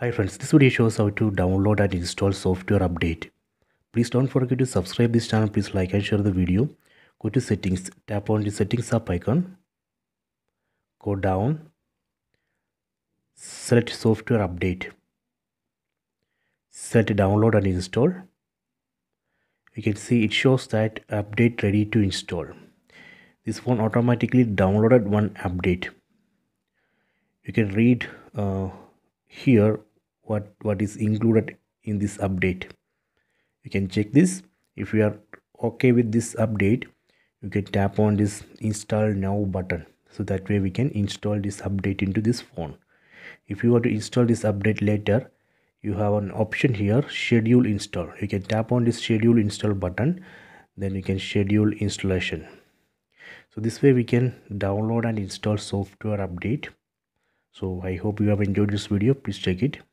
Hi friends, this video shows how to download and install software update. Please don't forget to subscribe this channel. Please like and share the video. Go to settings, tap on the settings up icon. Go down, select software update. Select download and install. You can see it shows that update ready to install. This phone automatically downloaded one update. You can read here what is included in this update. You can check this. If you are okay with this update, you can tap on this install now button, so that way we can install this update into this phone. If you want to install this update later, you have an option here, schedule install. You can tap on this schedule install button, then you can schedule installation. So this way we can download and install software update. So I hope you have enjoyed this video. Please check it.